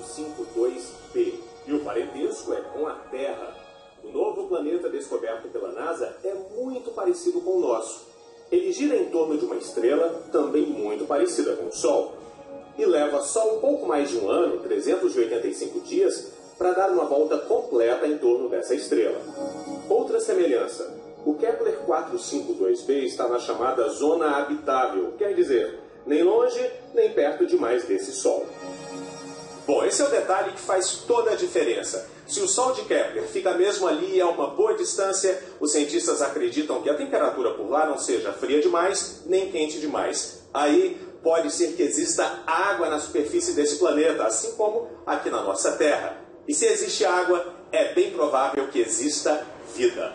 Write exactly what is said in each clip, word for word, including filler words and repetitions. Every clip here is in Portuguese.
quatro cinco dois b, e o parentesco é com a Terra. O novo planeta descoberto pela NASA é muito parecido com o nosso. Ele gira em torno de uma estrela, também muito parecida com o Sol, e leva só um pouco mais de um ano, trezentos e oitenta e cinco dias, para dar uma volta completa em torno dessa estrela. Outra semelhança, o Kepler quatrocentos e cinquenta e dois b está na chamada Zona Habitável, quer dizer, nem longe, nem perto demais desse Sol. Bom, esse é o detalhe que faz toda a diferença. Se o Sol de Kepler fica mesmo ali a uma boa distância, os cientistas acreditam que a temperatura por lá não seja fria demais, nem quente demais. Aí pode ser que exista água na superfície desse planeta, assim como aqui na nossa Terra. E se existe água, é bem provável que exista vida.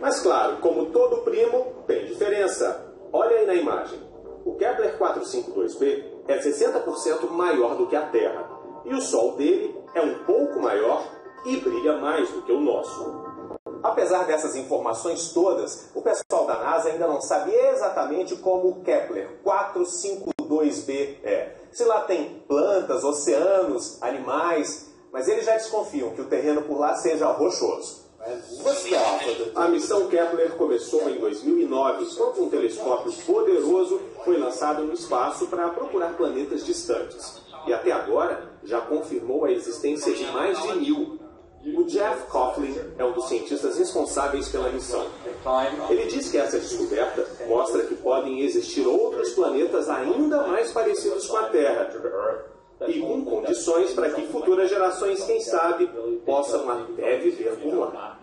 Mas claro, como todo primo, tem diferença. Olha aí na imagem. O Kepler quatrocentos e cinquenta e dois b é sessenta por cento maior do que a Terra, e o Sol dele é um pouco maior e brilha mais do que o nosso. Apesar dessas informações todas, o pessoal da NASA ainda não sabe exatamente como o Kepler quatrocentos e cinquenta e dois b é. Se lá tem plantas, oceanos, animais, mas eles já desconfiam que o terreno por lá seja rochoso. A missão Kepler começou em dois mil e nove, quando um telescópio poderoso foi lançado no espaço para procurar planetas distantes. E até agora, já confirmou a existência de mais de mil. O Jeff Coughlin é um dos cientistas responsáveis pela missão. Ele diz que essa descoberta mostra que podem existir outros planetas ainda mais parecidos com a Terra, e com condições para que futuras gerações, quem sabe, possam até viver por lá.